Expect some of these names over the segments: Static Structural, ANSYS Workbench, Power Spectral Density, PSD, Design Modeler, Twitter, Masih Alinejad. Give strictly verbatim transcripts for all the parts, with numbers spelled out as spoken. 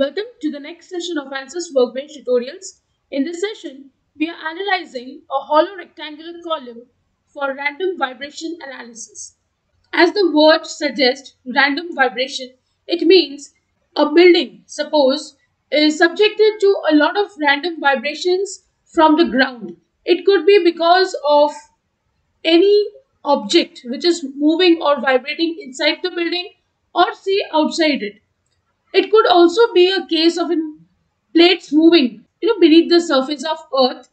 Welcome to the next session of ANSYS Workbench tutorials. In this session, we are analyzing a hollow rectangular column for random vibration analysis. As the word suggests, random vibration, it means a building, suppose, is subjected to a lot of random vibrations from the ground. It could be because of any object which is moving or vibrating inside the building or see outside it. It could also be a case of plates moving, you know, beneath the surface of Earth,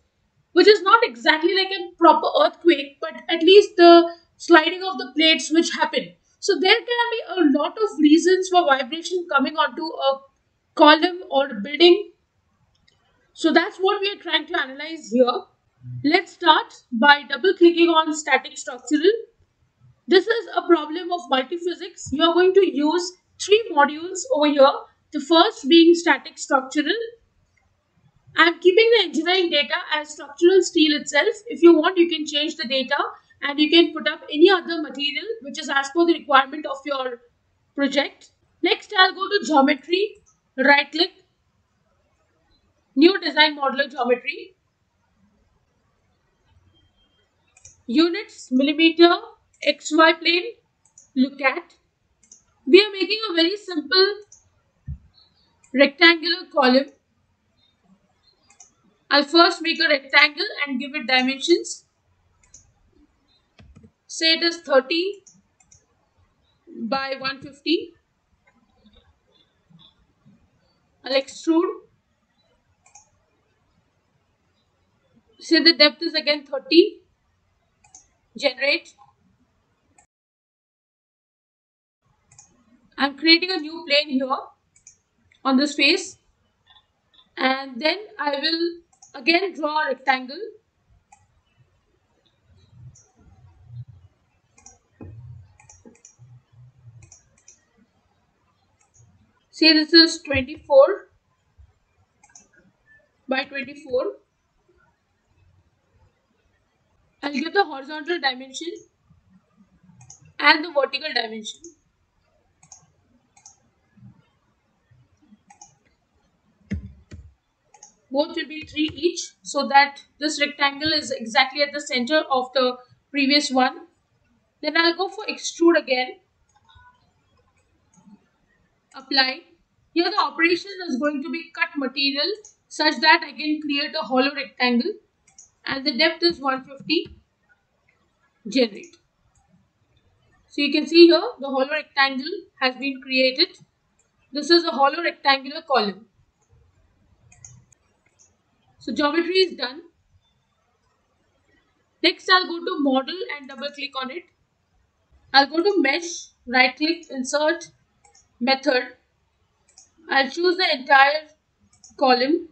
which is not exactly like a proper earthquake, but at least the sliding of the plates which happen. So there can be a lot of reasons for vibration coming onto a column or a building. So that's what we are trying to analyze here. Let's start by double clicking on Static Structural. This is a problem of multiphysics. You are going to use three modules over here, the first being Static Structural. I am keeping the engineering data as structural steel itself. If you want, you can change the data and you can put up any other material which is as per the requirement of your project. Next, I'll go to Geometry, right click, New Design Modeler Geometry, Units, Millimeter, X Y Plane, Look At. We are making a very simple rectangular column. I'll first make a rectangle and give it dimensions. Say it is thirty by one fifty. I'll extrude. Say the depth is again thirty. Generate. I'm creating a new plane here on this face, and then I will again draw a rectangle. Say this is twenty-four by twenty-four. I'll give the horizontal dimension and the vertical dimension. Both will be three each, so that this rectangle is exactly at the center of the previous one. Then I'll go for extrude again. Apply. Here the operation is going to be cut material such that I can create a hollow rectangle, and the depth is one fifty. Generate. So you can see here the hollow rectangle has been created. This is a hollow rectangular column. So geometry is done. Next I'll go to model and double click on it. I'll go to mesh, right click, insert, method. I'll choose the entire column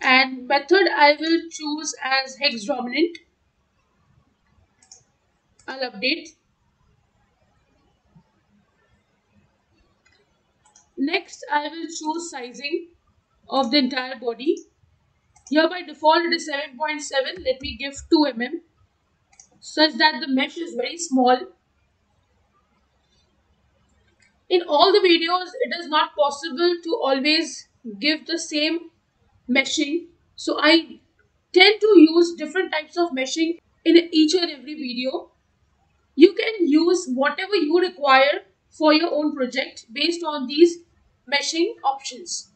and method I will choose as hex dominant. I'll update. Next I will choose sizing of the entire body. Here by default it is seven point seven. Let me give two millimeters such that the mesh is very small. In all the videos it is not possible to always give the same meshing. So I tend to use different types of meshing in each and every video. You can use whatever you require for your own project based on these meshing options.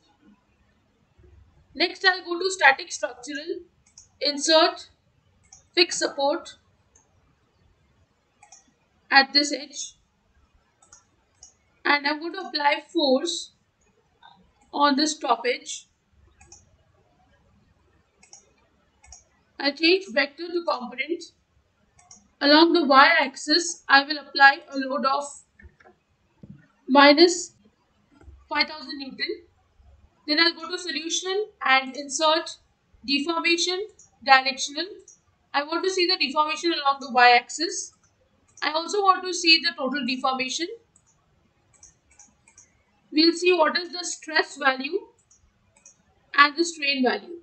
Next, I'll go to Static Structural, Insert, Fix Support at this edge, and I'm going to apply force on this top edge. I'll change vector to component. Along the y-axis, I will apply a load of minus five thousand newton. Then I'll go to solution and insert deformation directional. I want to see the deformation along the y-axis. I also want to see the total deformation. We'll see what is the stress value and the strain value.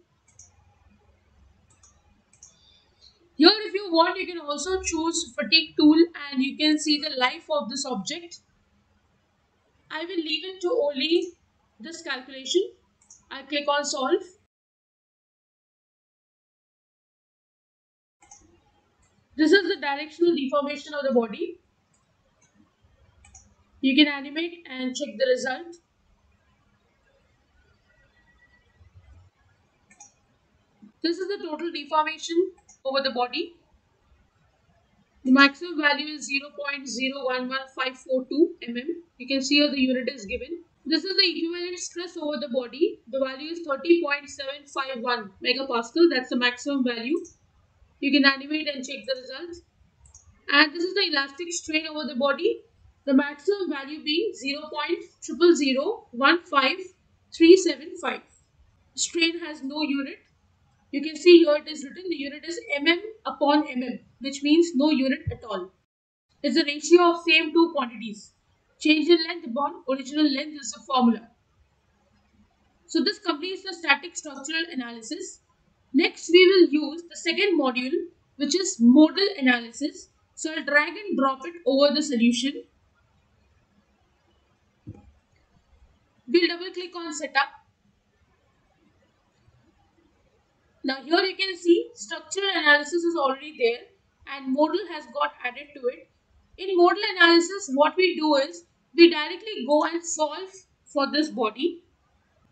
Here if you want, you can also choose fatigue tool and you can see the life of this object. I will leave it to only this calculation. I click on solve. This is the directional deformation of the body. You can animate and check the result. This is the total deformation over the body. The maximum value is zero point zero one one five four two millimeters. You can see how the unit is given. This is the equivalent stress over the body. The value is thirty point seven five one megapascal. That's the maximum value. You can animate and check the results. And this is the elastic strain over the body. The maximum value being zero point zero zero zero one five three seven five. Strain has no unit. You can see here it is written the unit is mm upon mm, which means no unit at all. It's a ratio of same two quantities. Change in length upon original length is the formula. So this completes the static structural analysis. Next we will use the second module, which is modal analysis. So I'll drag and drop it over the solution. We'll double click on setup. Now here you can see structural analysis is already there and modal has got added to it. In modal analysis, what we do is we directly go and solve for this body.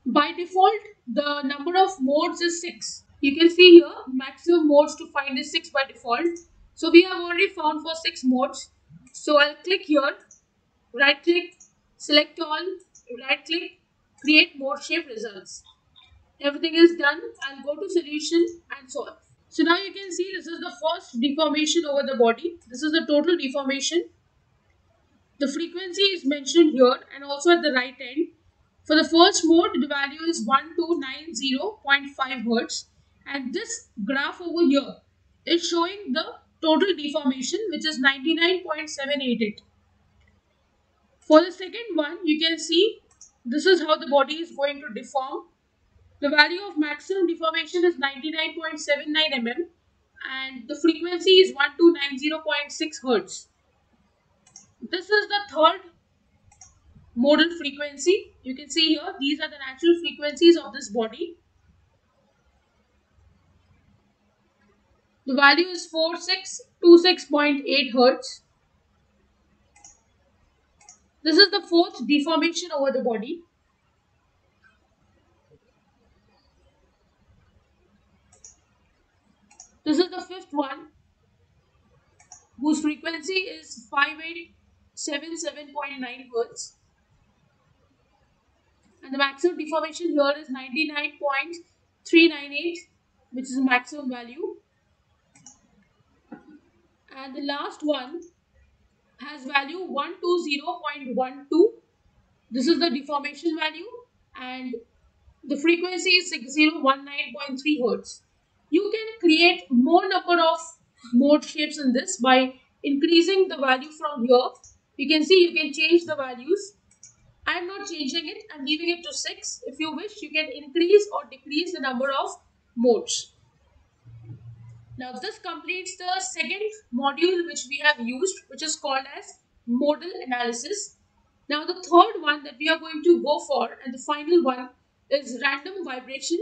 By default, the number of modes is six. You can see here maximum modes to find is six by default. So we have already found for six modes. So I'll click here, right click, select all, right click, create mode shape results. Everything is done. I'll go to solution and solve. So now you can see this is the first deformation over the body. This is the total deformation. The frequency is mentioned here and also at the right end. For the first mode, the value is one two nine zero point five hertz. And this graph over here is showing the total deformation, which is ninety-nine point seven eight eight. For the second one, you can see this is how the body is going to deform. The value of maximum deformation is ninety-nine point seven nine millimeters and the frequency is one two nine zero point six hertz. This is the third modal frequency. You can see here, these are the natural frequencies of this body. The value is four six two six point eight hertz. This is the fourth deformation over the body. This is the fifth one, whose frequency is five eight seven seven point nine hertz. And the maximum deformation here is ninety-nine point three nine eight, which is the maximum value. And the last one has value one two zero point one two. This is the deformation value and the frequency is six zero one nine point three hertz. You can create more number of mode shapes in this by increasing the value from here. You can see you can change the values. I am not changing it. I am leaving it to six. If you wish, you can increase or decrease the number of modes. Now this completes the second module which we have used, which is called as modal analysis. Now the third one that we are going to go for and the final one is random vibration.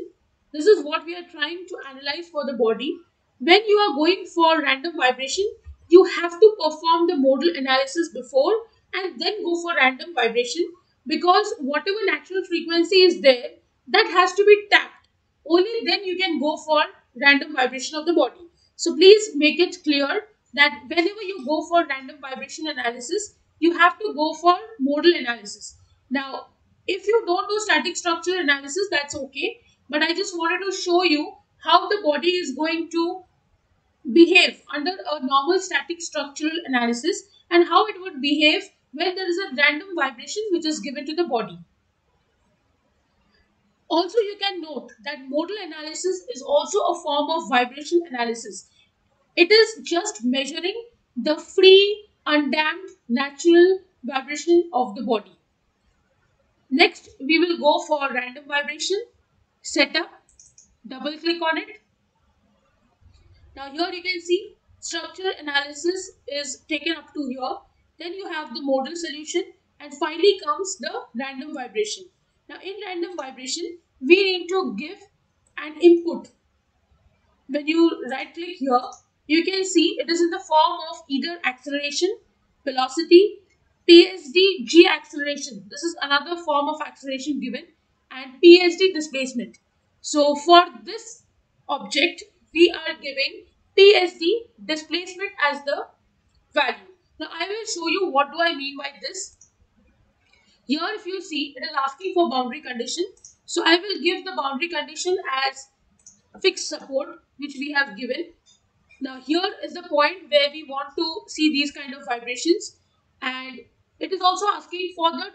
This is what we are trying to analyze for the body. When you are going for random vibration, you have to perform the modal analysis before and then go for random vibration, because whatever natural frequency is there, that has to be tapped. Only then you can go for random vibration of the body. So please make it clear that whenever you go for random vibration analysis, you have to go for modal analysis. Now, if you don't do static structural analysis, that's okay. But I just wanted to show you how the body is going to behave under a normal static structural analysis and how it would behave when there is a random vibration which is given to the body. Also, you can note that modal analysis is also a form of vibration analysis. It is just measuring the free, undamped, natural vibration of the body. Next, we will go for random vibration. Setup, double click on it. Now here you can see structural analysis is taken up to here. Then you have the modal solution and finally comes the random vibration. Now in random vibration, we need to give an input. When you right click here, you can see it is in the form of either acceleration, velocity, P S D, G acceleration. This is another form of acceleration given, and P S D displacement. So for this object, we are giving P S D displacement as the value. Now I will show you what do I mean by this. Here if you see, it is asking for boundary condition. So I will give the boundary condition as fixed support, which we have given. Now here is the point where we want to see these kind of vibrations, and it is also asking for the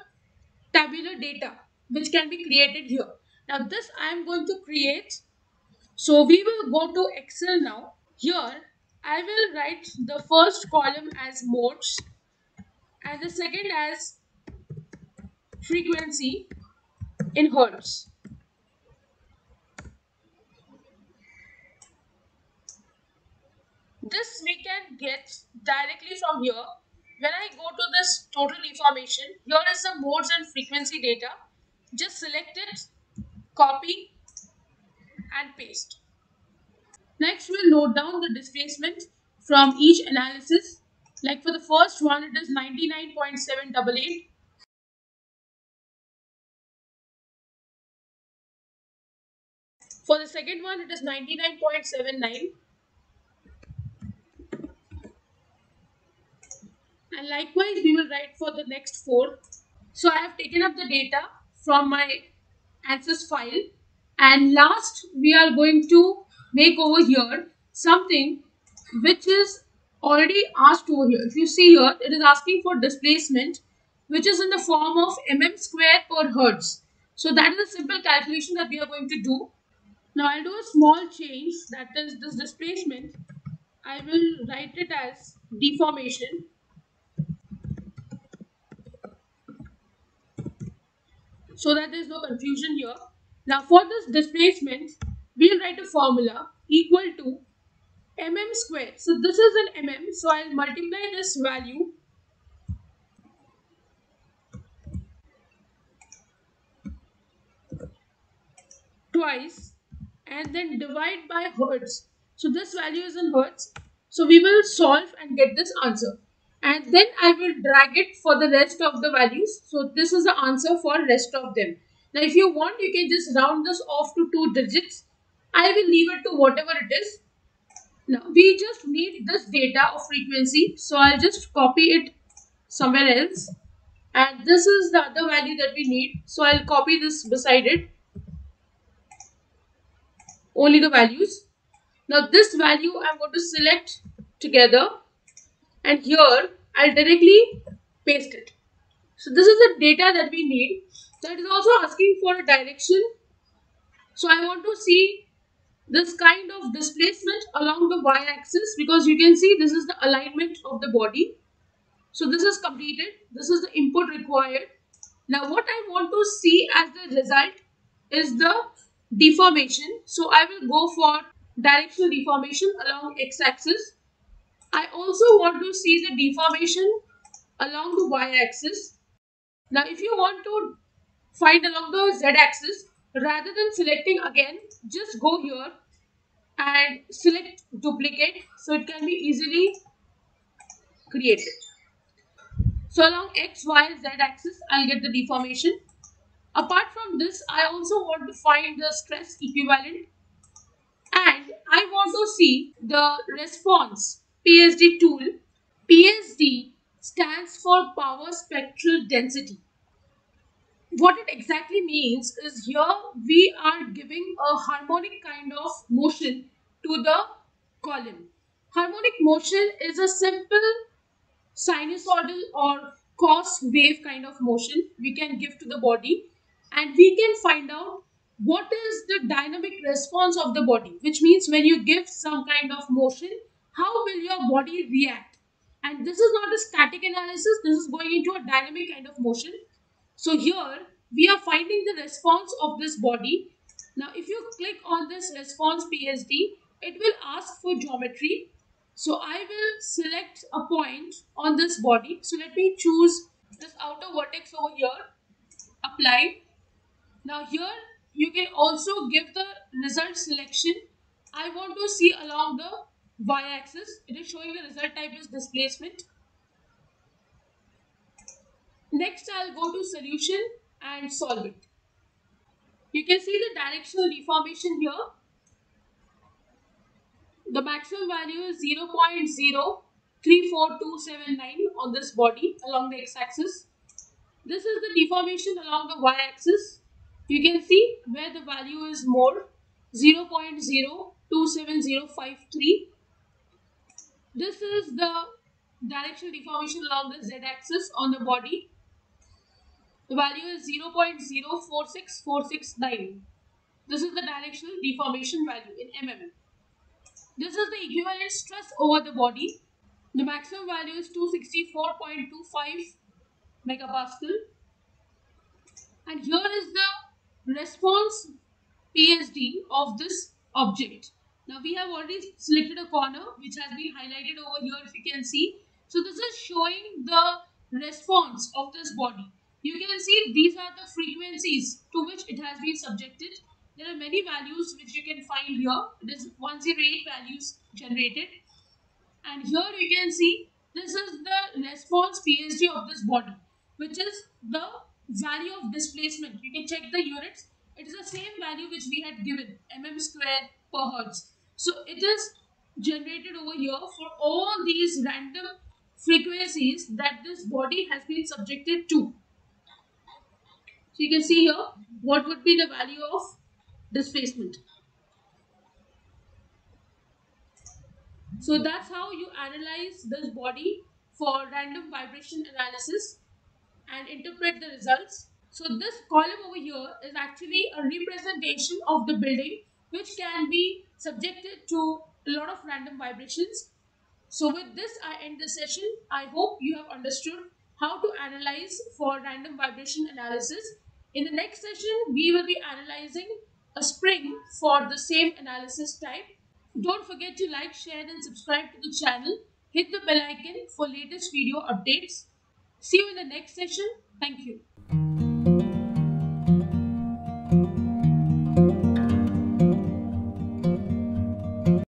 tabular data which can be created here. Now this I am going to create. So we will go to Excel now. Here I will write the first column as modes and the second as frequency in hertz. This we can get directly from here. When I go to this total information, here is the modes and frequency data. Just select it, copy and paste. Next, we'll note down the displacement from each analysis. Like for the first one, it is ninety-nine point seven eight eight. For the second one, it is ninety-nine point seven nine. And likewise, we will write for the next four. So I have taken up the data from my ANSYS file. And last, we are going to make over here something which is already asked over here. If you see here, it is asking for displacement, which is in the form of mm squared per hertz. So that is a simple calculation that we are going to do. Now I'll do a small change, that is this displacement. I will write it as deformation. So that there is no confusion here. Now for this displacement, we'll write a formula equal to mm squared. So this is an mm, so I'll multiply this value twice and then divide by hertz. So this value is in hertz. So we will solve and get this answer. And then I will drag it for the rest of the values. So this is the answer for rest of them. Now if you want, you can just round this off to two digits. I will leave it to whatever it is. Now we just need this data of frequency. So I'll just copy it somewhere else. And this is the other value that we need. So I'll copy this beside it. Only the values. Now this value I'm going to select together, and here I'll directly paste it. So this is the data that we need. So it is also asking for a direction. So I want to see this kind of displacement along the y-axis, because you can see this is the alignment of the body. So this is completed. This is the input required. Now what I want to see as the result is the deformation. So I will go for directional deformation along x-axis. I also want to see the deformation along the y-axis. Now if you want to find along the z-axis, rather than selecting again, just go here and select duplicate, so it can be easily created. So along x, y, z-axis, I'll get the deformation. Apart from this, I also want to find the stress equivalent, and I want to see the response P S D tool. P S D stands for Power Spectral Density. What it exactly means is here we are giving a harmonic kind of motion to the column. Harmonic motion is a simple sinusoidal or cos wave kind of motion we can give to the body, and we can find out what is the dynamic response of the body, which means when you give some kind of motion, how will your body react? And this is not a static analysis, this is going into a dynamic kind of motion. So here we are finding the response of this body. Now if you click on this response P S D, it will ask for geometry. So I will select a point on this body. So let me choose this outer vertex over here, apply. Now here you can also give the result selection. I want to see along the y-axis. It is showing the result type is displacement. Next, I'll go to solution and solve it. You can see the directional deformation here. The maximum value is zero point zero three four two seven nine on this body along the x-axis. This is the deformation along the y-axis. You can see where the value is more, zero point zero two seven zero five three. This is the directional deformation along the z-axis on the body. The value is zero point zero four six four six nine. This is the directional deformation value in mm. This is the equivalent stress over the body. The maximum value is two sixty-four point two five megapascal. And here is the response P S D of this object. Now we have already selected a corner which has been highlighted over here, if you can see. So this is showing the response of this body. You can see these are the frequencies to which it has been subjected. There are many values which you can find here. It is one hundred eight values generated. And here you can see this is the response P S D of this body, which is the value of displacement. You can check the units. It is the same value which we had given, mm square per hertz. So it is generated over here for all these random frequencies that this body has been subjected to. So you can see here what would be the value of displacement. So that's how you analyze this body for random vibration analysis and interpret the results. So this column over here is actually a representation of the building which can be subjected to a lot of random vibrations. So with this, I end the session. I hope you have understood how to analyze for random vibration analysis. In the next session, we will be analyzing a spring for the same analysis type. Don't forget to like, share and subscribe to the channel. Hit the bell icon for latest video updates. See you in the next session. Thank you.